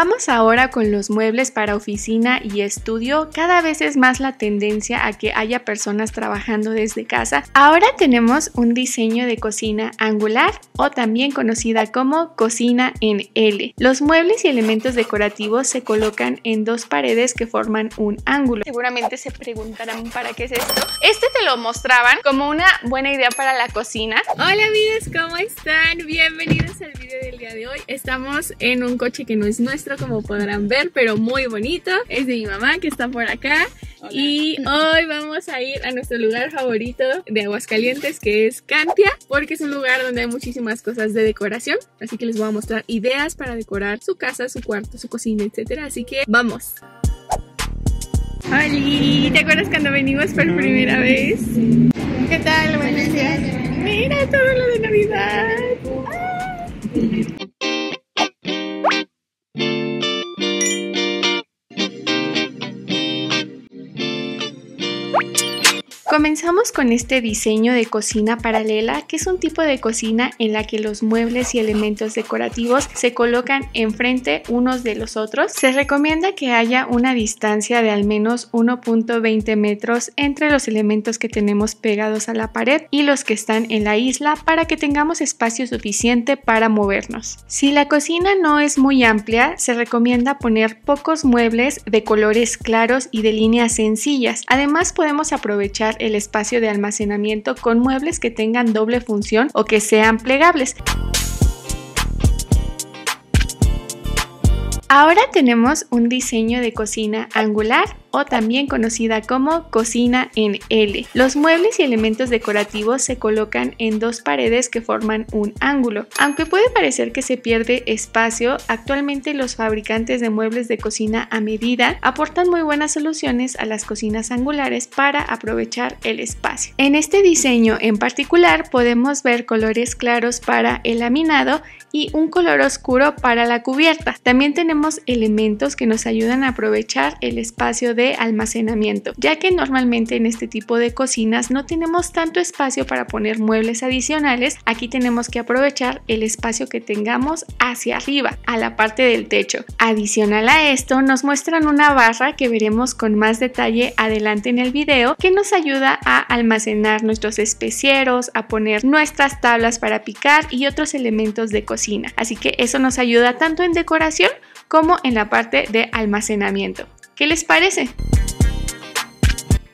Vamos ahora con los muebles para oficina y estudio. Cada vez es más la tendencia a que haya personas trabajando desde casa. Ahora tenemos un diseño de cocina angular o también conocida como cocina en L. Los muebles y elementos decorativos se colocan en dos paredes que forman un ángulo. Seguramente se preguntarán ¿para qué es esto? Este te lo mostraban como una buena idea para la cocina. Hola amigos, ¿cómo están? Bienvenidos al video del día de hoy. Estamos en un coche que no es nuestro, como podrán ver, pero muy bonito. Es de mi mamá que está por acá. Hola. Y hoy vamos a ir a nuestro lugar favorito de Aguascalientes, que es Cantia, porque es un lugar donde hay muchísimas cosas de decoración. Así que les voy a mostrar ideas para decorar su casa, su cuarto, su cocina, etcétera. Así que vamos. Oli, ¿te acuerdas cuando venimos por primera vez? ¿Qué tal? Buenos días. Mira todo lo de Navidad. ¡Ah! Comenzamos con este diseño de cocina paralela, que es un tipo de cocina en la que los muebles y elementos decorativos se colocan enfrente unos de los otros. Se recomienda que haya una distancia de al menos 1.20 metros entre los elementos que tenemos pegados a la pared y los que están en la isla para que tengamos espacio suficiente para movernos. Si la cocina no es muy amplia, se recomienda poner pocos muebles de colores claros y de líneas sencillas. Además, podemos aprovechar el espacio de almacenamiento con muebles que tengan doble función o que sean plegables. Ahora tenemos un diseño de cocina angular o también conocida como cocina en L. Los muebles y elementos decorativos se colocan en dos paredes que forman un ángulo. Aunque puede parecer que se pierde espacio, actualmente los fabricantes de muebles de cocina a medida aportan muy buenas soluciones a las cocinas angulares para aprovechar el espacio. En este diseño en particular podemos ver colores claros para el laminado y un color oscuro para la cubierta. También tenemos elementos que nos ayudan a aprovechar el espacio de almacenamiento, ya que normalmente en este tipo de cocinas no tenemos tanto espacio para poner muebles adicionales. Aquí tenemos que aprovechar el espacio que tengamos hacia arriba, a la parte del techo. Adicional a esto, nos muestran una barra que veremos con más detalle adelante en el video, que nos ayuda a almacenar nuestros especieros, a poner nuestras tablas para picar y otros elementos de cocina. Así que eso nos ayuda tanto en decoración como en la parte de almacenamiento. ¿Qué les parece?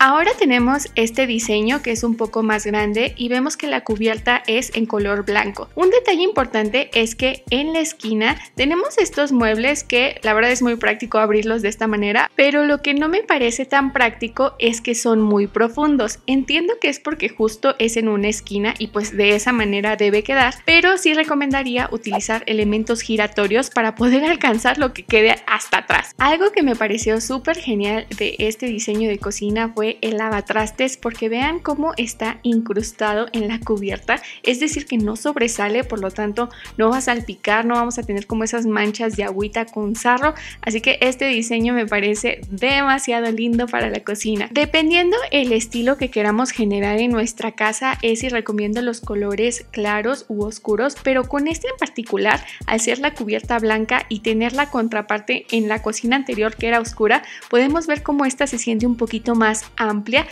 Ahora tenemos este diseño que es un poco más grande y vemos que la cubierta es en color blanco. Un detalle importante es que en la esquina tenemos estos muebles que la verdad es muy práctico abrirlos de esta manera, pero lo que no me parece tan práctico es que son muy profundos. Entiendo que es porque justo es en una esquina y pues de esa manera debe quedar, pero sí recomendaría utilizar elementos giratorios para poder alcanzar lo que quede hasta atrás. Algo que me pareció súper genial de este diseño de cocina fue el lavatrastes, porque vean cómo está incrustado en la cubierta, es decir que no sobresale, por lo tanto no va a salpicar, no vamos a tener como esas manchas de agüita con sarro, así que este diseño me parece demasiado lindo para la cocina. Dependiendo el estilo que queramos generar en nuestra casa es si recomiendo los colores claros u oscuros, pero con este en particular, al ser la cubierta blanca y tener la contraparte en la cocina anterior que era oscura, podemos ver cómo esta se siente un poquito más amplia.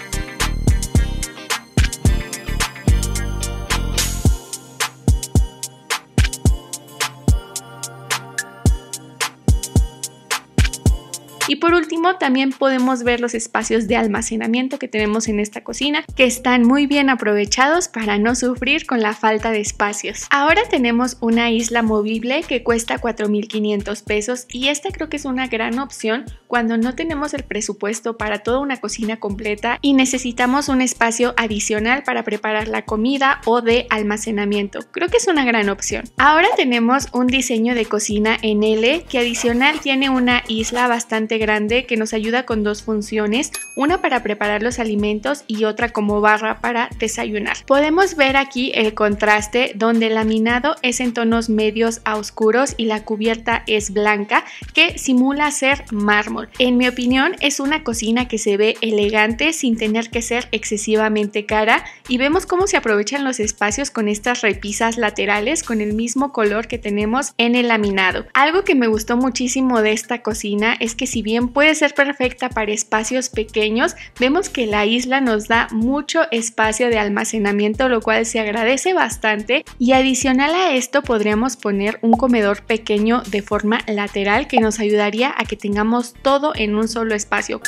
Y por último también podemos ver los espacios de almacenamiento que tenemos en esta cocina, que están muy bien aprovechados para no sufrir con la falta de espacios. Ahora tenemos una isla movible que cuesta 4,500 pesos y esta creo que es una gran opción cuando no tenemos el presupuesto para toda una cocina completa y necesitamos un espacio adicional para preparar la comida o de almacenamiento. Creo que es una gran opción. Ahora tenemos un diseño de cocina en L que adicional tiene una isla bastante bastante grande que nos ayuda con dos funciones, una para preparar los alimentos y otra como barra para desayunar. Podemos ver aquí el contraste donde el laminado es en tonos medios a oscuros y la cubierta es blanca, que simula ser mármol. En mi opinión es una cocina que se ve elegante sin tener que ser excesivamente cara, y vemos cómo se aprovechan los espacios con estas repisas laterales con el mismo color que tenemos en el laminado. Algo que me gustó muchísimo de esta cocina es que si bien puede ser perfecta para espacios pequeños, vemos que la isla nos da mucho espacio de almacenamiento, lo cual se agradece bastante, y adicional a esto podríamos poner un comedor pequeño de forma lateral que nos ayudaría a que tengamos todo en un solo espacio.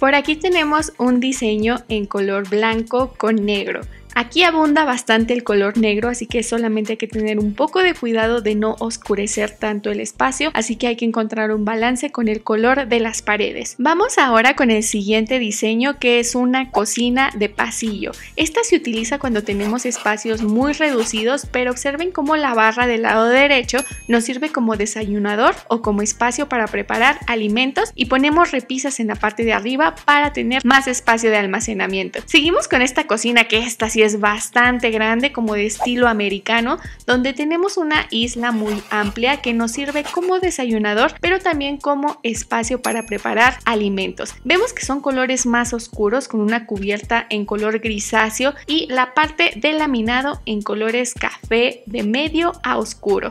Por aquí tenemos un diseño en color blanco con negro. Aquí abunda bastante el color negro, así que solamente hay que tener un poco de cuidado de no oscurecer tanto el espacio, así que hay que encontrar un balance con el color de las paredes. Vamos ahora con el siguiente diseño, que es una cocina de pasillo. Esta se utiliza cuando tenemos espacios muy reducidos, pero observen cómo la barra del lado derecho nos sirve como desayunador o como espacio para preparar alimentos, y ponemos repisas en la parte de arriba para tener más espacio de almacenamiento. Seguimos con esta cocina, que esta sí es bastante grande, como de estilo americano, donde tenemos una isla muy amplia que nos sirve como desayunador, pero también como espacio para preparar alimentos. Vemos que son colores más oscuros con una cubierta en color grisáceo y la parte del laminado en colores café de medio a oscuro.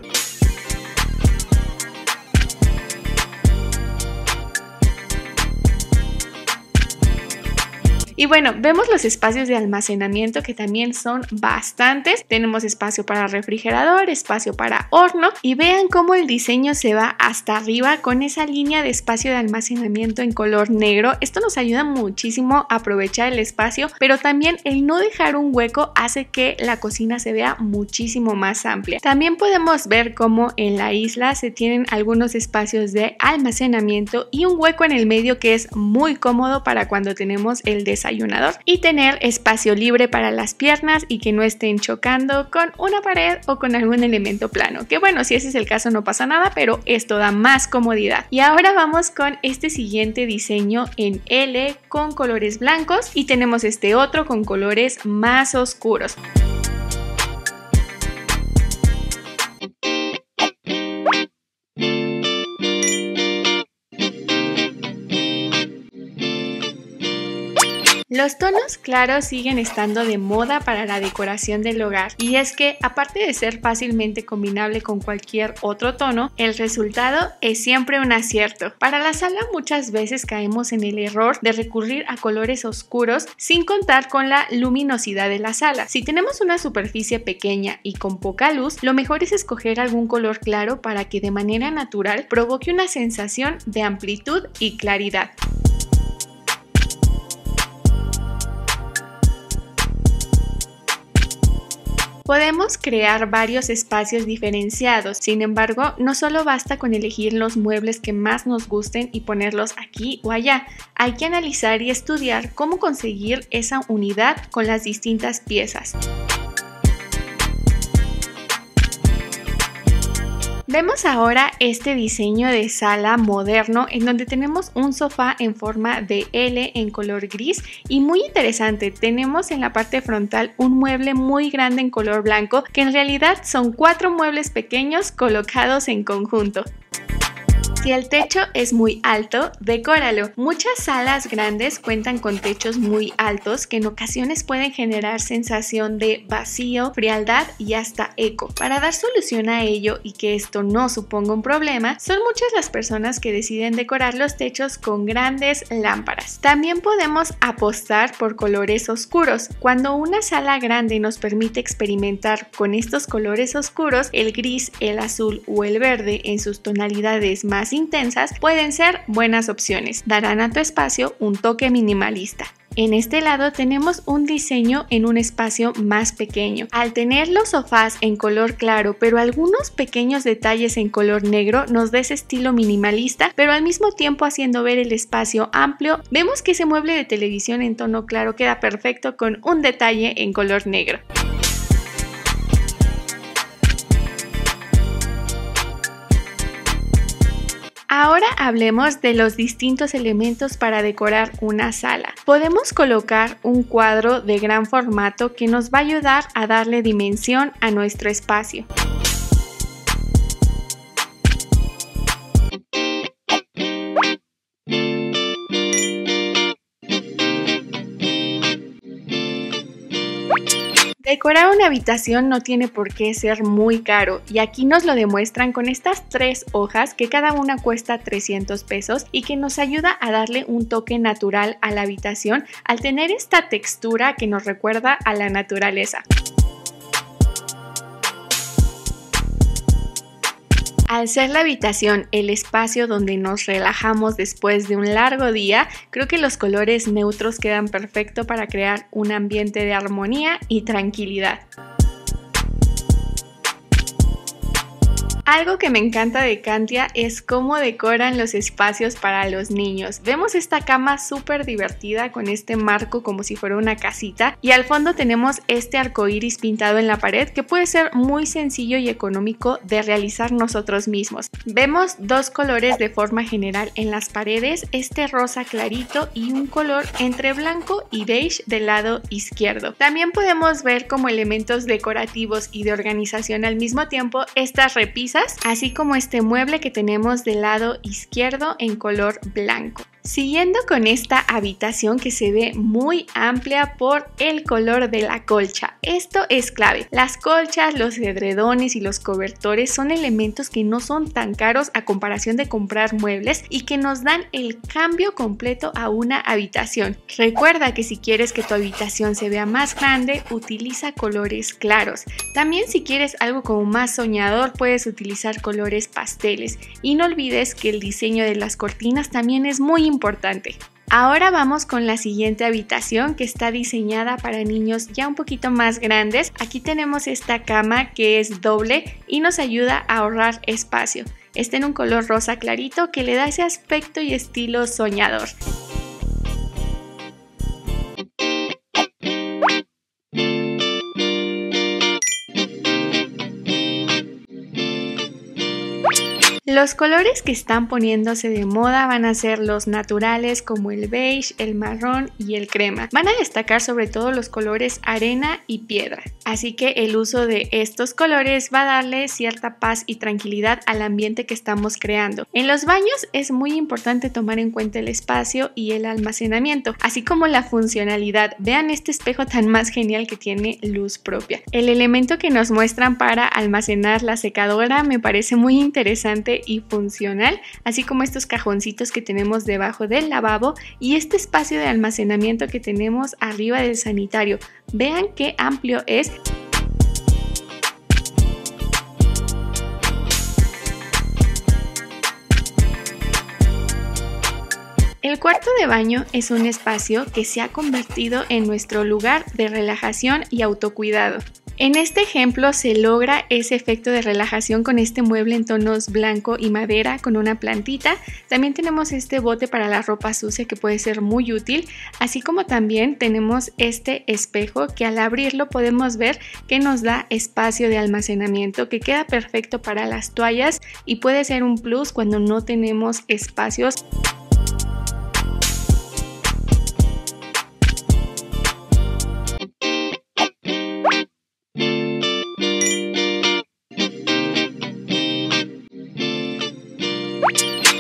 Y bueno, vemos los espacios de almacenamiento, que también son bastantes. Tenemos espacio para refrigerador, espacio para horno, y vean cómo el diseño se va hasta arriba con esa línea de espacio de almacenamiento en color negro. Esto nos ayuda muchísimo a aprovechar el espacio, pero también el no dejar un hueco hace que la cocina se vea muchísimo más amplia. También podemos ver cómo en la isla se tienen algunos espacios de almacenamiento y un hueco en el medio que es muy cómodo para cuando tenemos el desayuno y tener espacio libre para las piernas y que no estén chocando con una pared o con algún elemento plano, que bueno, si ese es el caso no pasa nada, pero esto da más comodidad. Y ahora vamos con este siguiente diseño en L con colores blancos, y tenemos este otro con colores más oscuros. Los tonos claros siguen estando de moda para la decoración del hogar, y es que aparte de ser fácilmente combinable con cualquier otro tono, el resultado es siempre un acierto. Para la sala muchas veces caemos en el error de recurrir a colores oscuros sin contar con la luminosidad de la sala. Si tenemos una superficie pequeña y con poca luz, lo mejor es escoger algún color claro para que de manera natural provoque una sensación de amplitud y claridad. Podemos crear varios espacios diferenciados, sin embargo, no solo basta con elegir los muebles que más nos gusten y ponerlos aquí o allá. Hay que analizar y estudiar cómo conseguir esa unidad con las distintas piezas. Vemos ahora este diseño de sala moderno en donde tenemos un sofá en forma de L en color gris, y muy interesante, tenemos en la parte frontal un mueble muy grande en color blanco, que en realidad son 4 muebles pequeños colocados en conjunto. Si el techo es muy alto, decóralo. Muchas salas grandes cuentan con techos muy altos que en ocasiones pueden generar sensación de vacío, frialdad y hasta eco. Para dar solución a ello y que esto no suponga un problema, son muchas las personas que deciden decorar los techos con grandes lámparas. También podemos apostar por colores oscuros. Cuando una sala grande nos permite experimentar con estos colores oscuros, el gris, el azul o el verde en sus tonalidades más intensas pueden ser buenas opciones, darán a tu espacio un toque minimalista. En este lado tenemos un diseño en un espacio más pequeño. Al tener los sofás en color claro, pero algunos pequeños detalles en color negro, nos da ese estilo minimalista, pero al mismo tiempo haciendo ver el espacio amplio. Vemos que ese mueble de televisión en tono claro queda perfecto con un detalle en color negro. Ahora hablemos de los distintos elementos para decorar una sala. Podemos colocar un cuadro de gran formato que nos va a ayudar a darle dimensión a nuestro espacio. Decorar una habitación no tiene por qué ser muy caro y aquí nos lo demuestran con estas tres hojas que cada una cuesta 300 pesos y que nos ayuda a darle un toque natural a la habitación al tener esta textura que nos recuerda a la naturaleza. Al ser la habitación el espacio donde nos relajamos después de un largo día, creo que los colores neutros quedan perfecto para crear un ambiente de armonía y tranquilidad. Algo que me encanta de Cantia es cómo decoran los espacios para los niños. Vemos esta cama súper divertida con este marco como si fuera una casita y al fondo tenemos este arcoíris pintado en la pared que puede ser muy sencillo y económico de realizar nosotros mismos. Vemos dos colores de forma general en las paredes, este rosa clarito y un color entre blanco y beige del lado izquierdo. También podemos ver como elementos decorativos y de organización al mismo tiempo estas repisas, así como este mueble que tenemos del lado izquierdo en color blanco. Siguiendo con esta habitación que se ve muy amplia por el color de la colcha. Esto es clave. Las colchas, los edredones y los cobertores son elementos que no son tan caros a comparación de comprar muebles y que nos dan el cambio completo a una habitación. Recuerda que si quieres que tu habitación se vea más grande, utiliza colores claros. También si quieres algo como más soñador, puedes utilizar colores pasteles. Y no olvides que el diseño de las cortinas también es muy importante. Ahora vamos con la siguiente habitación que está diseñada para niños ya un poquito más grandes. Aquí tenemos esta cama que es doble y nos ayuda a ahorrar espacio. Está en un color rosa clarito que le da ese aspecto y estilo soñador. Los colores que están poniéndose de moda van a ser los naturales como el beige, el marrón y el crema. Van a destacar sobre todo los colores arena y piedra. Así que el uso de estos colores va a darle cierta paz y tranquilidad al ambiente que estamos creando. En los baños es muy importante tomar en cuenta el espacio y el almacenamiento, así como la funcionalidad. Vean este espejo tan más genial que tiene luz propia. El elemento que nos muestran para almacenar la secadora me parece muy interesante y funcional, así como estos cajoncitos que tenemos debajo del lavabo y este espacio de almacenamiento que tenemos arriba del sanitario. Vean qué amplio es. El cuarto de baño es un espacio que se ha convertido en nuestro lugar de relajación y autocuidado. En este ejemplo se logra ese efecto de relajación con este mueble en tonos blanco y madera con una plantita. También tenemos este bote para la ropa sucia que puede ser muy útil, así como también tenemos este espejo que al abrirlo podemos ver que nos da espacio de almacenamiento que queda perfecto para las toallas y puede ser un plus cuando no tenemos espacios.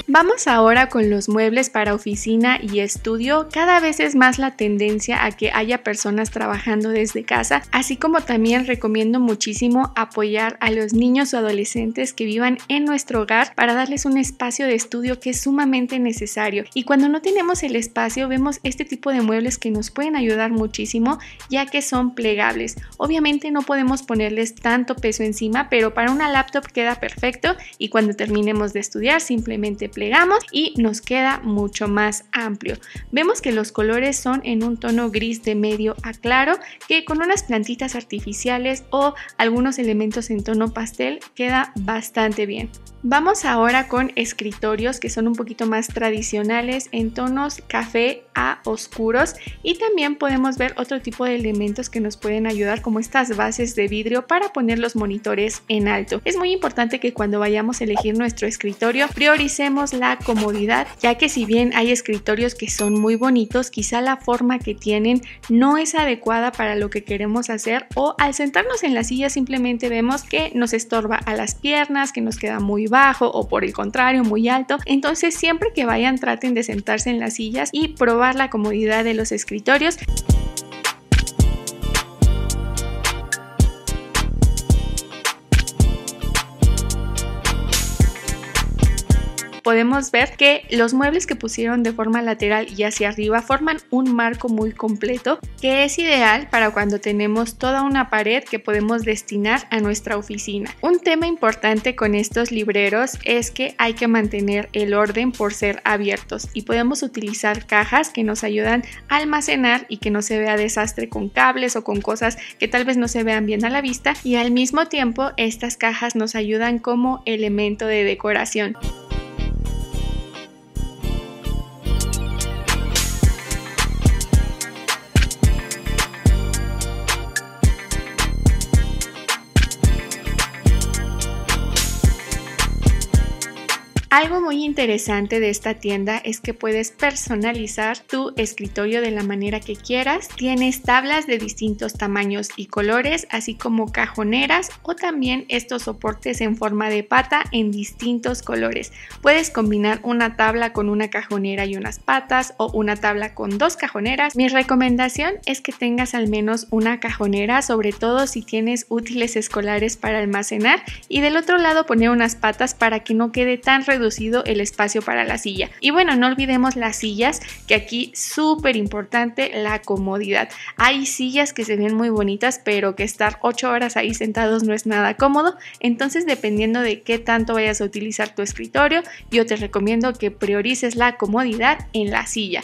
Vamos ahora con los muebles para oficina y estudio. Cada vez es más la tendencia a que haya personas trabajando desde casa, así como también recomiendo muchísimo apoyar a los niños o adolescentes que vivan en nuestro hogar para darles un espacio de estudio que es sumamente necesario. Y cuando no tenemos el espacio, vemos este tipo de muebles que nos pueden ayudar muchísimo, ya que son plegables. Obviamente no podemos ponerles tanto peso encima, pero para una laptop queda perfecto y cuando terminemos de estudiar simplemente plegamos. agregamos y nos queda mucho más amplio. Vemos que los colores son en un tono gris de medio a claro, que con unas plantitas artificiales o algunos elementos en tono pastel queda bastante bien. Vamos ahora con escritorios que son un poquito más tradicionales en tonos café a oscuros, y también podemos ver otro tipo de elementos que nos pueden ayudar, como estas bases de vidrio para poner los monitores en alto. Es muy importante que cuando vayamos a elegir nuestro escritorio prioricemos la comodidad, ya que si bien hay escritorios que son muy bonitos, quizá la forma que tienen no es adecuada para lo que queremos hacer, o al sentarnos en la silla simplemente vemos que nos estorba a las piernas, que nos queda muy bajo o por el contrario muy alto. Entonces siempre que vayan traten de sentarse en las sillas y probar la comodidad de los escritorios. Podemos ver que los muebles que pusieron de forma lateral y hacia arriba forman un marco muy completo, que es ideal para cuando tenemos toda una pared que podemos destinar a nuestra oficina. Un tema importante con estos libreros es que hay que mantener el orden por ser abiertos, y podemos utilizar cajas que nos ayudan a almacenar y que no se vea desastre con cables o con cosas que tal vez no se vean bien a la vista, y al mismo tiempo estas cajas nos ayudan como elemento de decoración. Algo muy interesante de esta tienda es que puedes personalizar tu escritorio de la manera que quieras. Tienes tablas de distintos tamaños y colores, así como cajoneras o también estos soportes en forma de pata en distintos colores. Puedes combinar una tabla con una cajonera y unas patas, o una tabla con dos cajoneras. Mi recomendación es que tengas al menos una cajonera, sobre todo si tienes útiles escolares para almacenar, y del otro lado poner unas patas para que no quede tan reducido el espacio para la silla. Y bueno, no olvidemos las sillas, que aquí súper importante la comodidad. Hay sillas que se ven muy bonitas, pero que estar 8 horas ahí sentados no es nada cómodo. Entonces, dependiendo de qué tanto vayas a utilizar tu escritorio, yo te recomiendo que priorices la comodidad en la silla.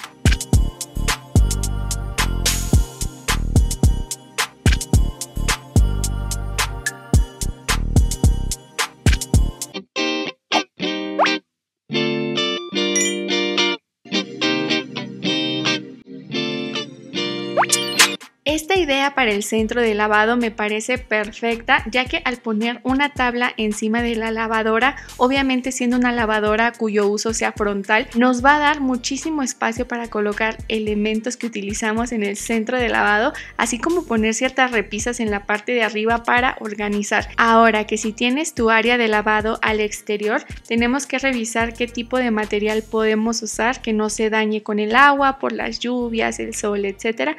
Esta idea para el centro de lavado me parece perfecta, ya que al poner una tabla encima de la lavadora, obviamente siendo una lavadora cuyo uso sea frontal, nos va a dar muchísimo espacio para colocar elementos que utilizamos en el centro de lavado, así como poner ciertas repisas en la parte de arriba para organizar. Ahora que si tienes tu área de lavado al exterior, tenemos que revisar qué tipo de material podemos usar que no se dañe con el agua, por las lluvias, el sol, etcétera.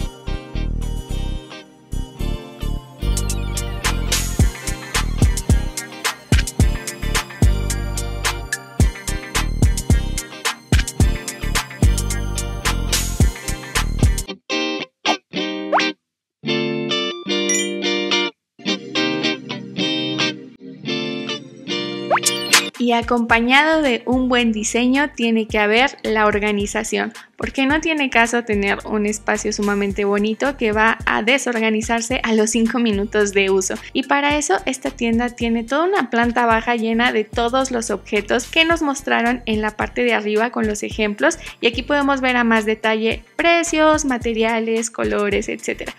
Y acompañado de un buen diseño tiene que haber la organización, porque no tiene caso tener un espacio sumamente bonito que va a desorganizarse a los 5 minutos de uso. Y para eso esta tienda tiene toda una planta baja llena de todos los objetos que nos mostraron en la parte de arriba con los ejemplos, y aquí podemos ver a más detalle precios, materiales, colores, etcétera.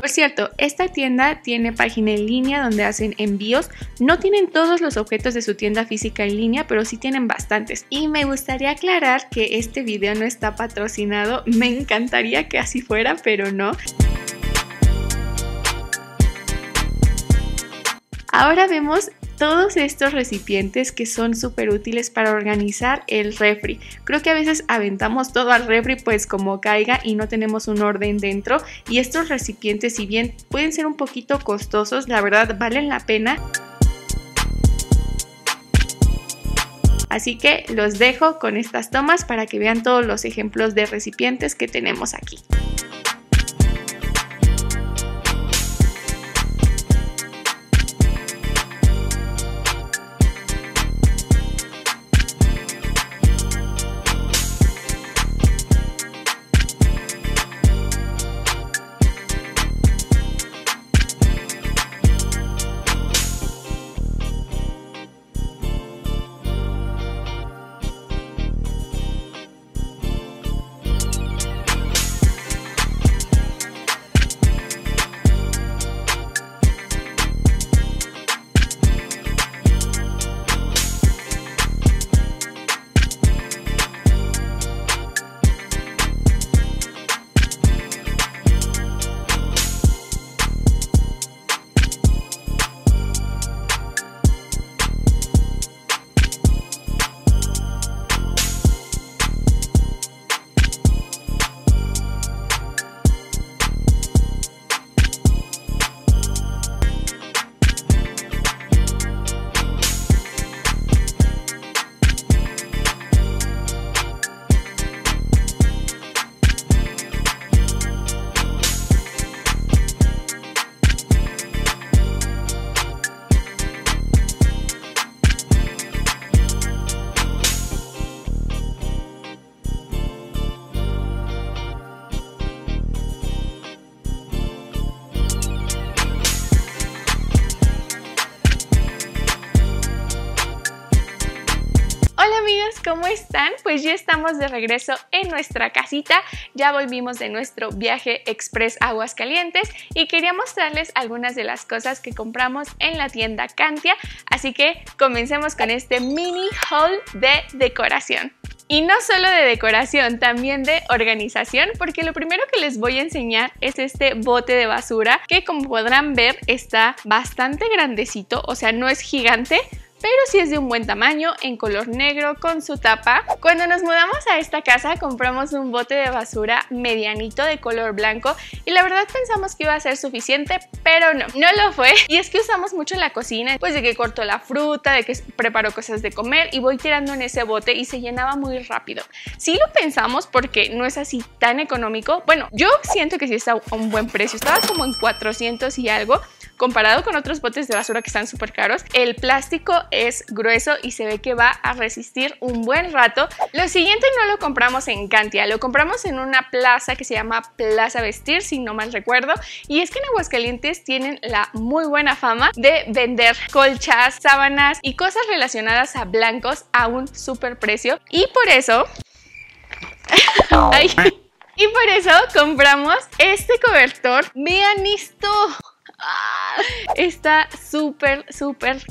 Por cierto, esta tienda tiene página en línea donde hacen envíos. No tienen todos los objetos de su tienda física en línea, pero sí tienen bastantes. Y me gustaría aclarar que este video no está patrocinado. Me encantaría que así fuera, pero no. Ahora vemos todos estos recipientes que son súper útiles para organizar el refri. Creo que a veces aventamos todo al refri pues como caiga y no tenemos un orden dentro, y estos recipientes, si bien pueden ser un poquito costosos, la verdad valen la pena. Así que los dejo con estas tomas para que vean todos los ejemplos de recipientes que tenemos aquí. amigos, ¿cómo están? Pues ya estamos de regreso en nuestra casita, ya volvimos de nuestro viaje express a Aguascalientes y quería mostrarles algunas de las cosas que compramos en la tienda Cantia, así que comencemos con este mini haul de decoración. Y no solo de decoración, también de organización, porque lo primero que les voy a enseñar es este bote de basura que, como podrán ver, está bastante grandecito, o sea, no es gigante, pero sí es de un buen tamaño, en color negro, con su tapa. Cuando nos mudamos a esta casa compramos un bote de basura medianito de color blanco y la verdad pensamos que iba a ser suficiente, pero no lo fue. Y es que usamos mucho en la cocina, pues de que cortó la fruta, de que preparó cosas de comer y voy tirando en ese bote y se llenaba muy rápido. Sí lo pensamos porque no es así tan económico. Bueno, yo siento que sí está a un buen precio, estaba como en 400 y algo. Comparado con otros botes de basura que están súper caros, el plástico es grueso y se ve que va a resistir un buen rato. Lo siguiente no lo compramos en Cantia, lo compramos en una plaza que se llama Plaza Vestir, si no mal recuerdo. Y es que en Aguascalientes tienen la muy buena fama de vender colchas, sábanas y cosas relacionadas a blancos a un súper precio. Y por eso... Y por eso compramos este cobertor. Vean esto. Está súper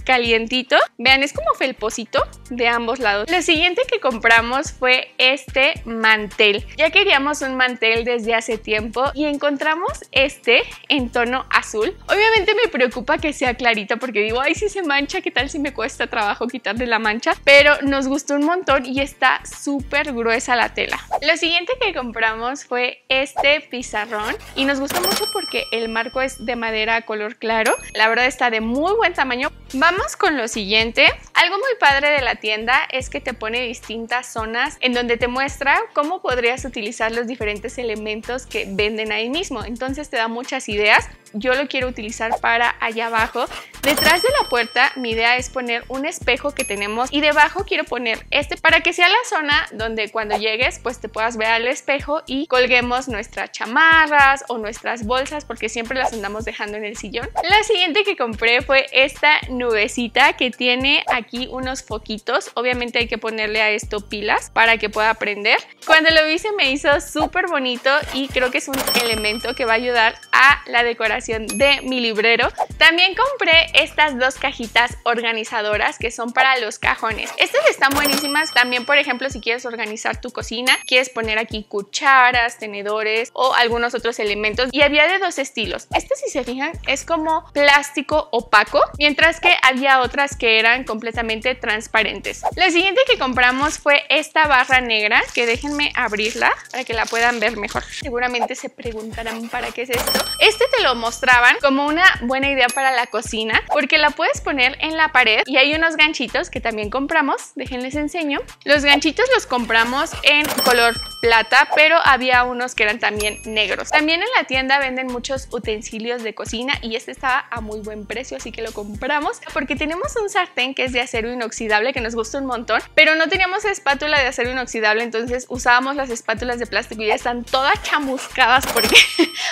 calientito. Vean, es como felposito de ambos lados. Lo siguiente que compramos fue este mantel. Ya queríamos un mantel desde hace tiempo y encontramos este en tono azul. Obviamente me preocupa que sea clarito porque digo, ay, si se mancha, ¿qué tal si me cuesta trabajo quitarle la mancha? Pero nos gustó un montón y está súper gruesa la tela. Lo siguiente que compramos fue este pizarrón y nos gustó mucho porque el marco es de madera color claro, la verdad está de muy buen tamaño. Vamos con lo siguiente. Algo muy padre de la tienda es que te pone distintas zonas en donde te muestra cómo podrías utilizar los diferentes elementos que venden ahí mismo, entonces te da muchas ideas. Yo lo quiero utilizar para allá abajo. Detrás de la puerta mi idea es poner un espejo que tenemos y debajo quiero poner este para que sea la zona donde cuando llegues pues te puedas ver al espejo y colguemos nuestras chamarras o nuestras bolsas porque siempre las andamos dejando en el sillón. La siguiente que compré fue esta nubecita que tiene aquí unos foquitos. Obviamente hay que ponerle a esto pilas para que pueda prender. Cuando lo vi se me hizo súper bonito y creo que es un elemento que va a ayudar a la decoración de mi librero. También compré estas dos cajitas organizadoras que son para los cajones. Estas están buenísimas también, por ejemplo, si quieres organizar tu cocina, quieres poner aquí cucharas, tenedores o algunos otros elementos. Y había de dos estilos. Este, si se fijan, es como plástico opaco, mientras que había otras que eran completamente transparentes. La siguiente que compramos fue esta barra negra, que déjenme abrirla para que la puedan ver mejor. Seguramente se preguntarán para qué es esto. Este te lo mostraban como una buena idea para la cocina, porque la puedes poner en la pared y hay unos ganchitos que también compramos. Déjenles enseño. Los ganchitos los compramos en color plata, pero había unos que eran también negros. También en la tienda venden muchos utensilios de cocina y este estaba a muy buen precio, así que lo compramos porque tenemos un sartén que es de acero inoxidable que nos gusta un montón, pero no teníamos espátula de acero inoxidable, entonces usábamos las espátulas de plástico y ya están todas chamuscadas porque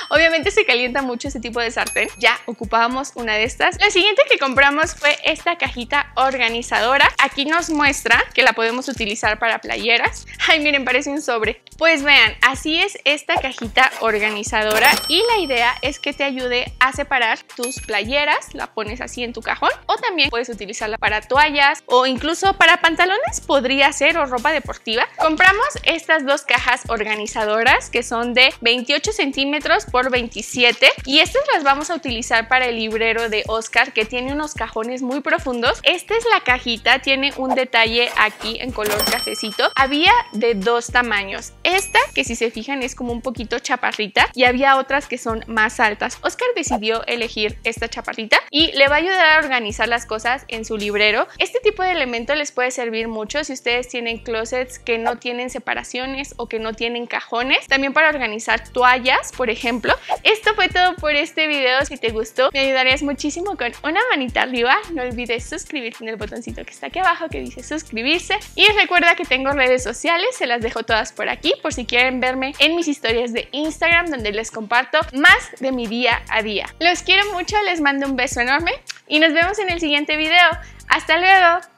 obviamente se calienta mucho ese tipo de sartén. Ya ocupábamos una de estas. La siguiente que compramos fue esta cajita organizadora. Aquí nos muestra que la podemos utilizar para playeras. Ay, miren, parece un sobre. Pues vean, así es esta cajita organizadora y la idea es que te ayude a separar tus playeras, la pones así en tu cajón o también puedes utilizarla para toallas o incluso para pantalones podría ser, o ropa deportiva. Compramos estas dos cajas organizadoras que son de 28 centímetros por 27 y estas las vamos a utilizar para el librero de Oscar que tiene unos cajones muy profundos. Esta es la cajita, tiene un detalle aquí en color cafecito. Había de dos tamaños. Esta, que si se fijan es como un poquito chaparrita, y había otras que son más altas. Oscar decidió elegir esta chaparrita y le va a ayudar a organizar las cosas en su librero. Este tipo de elemento les puede servir mucho si ustedes tienen closets que no tienen separaciones o que no tienen cajones. También para organizar toallas, por ejemplo. Esto fue todo por este video. Si te gustó, me ayudarías muchísimo con una manita arriba. No olvides suscribirte en el botoncito que está aquí abajo que dice suscribirse. Y recuerda que tengo redes sociales, se las dejo todas por aquí por si quieren verme en mis historias de Instagram donde les comparto más de mi día a día. Los quiero mucho, les mando un beso enorme y nos vemos en el siguiente video. ¡Hasta luego!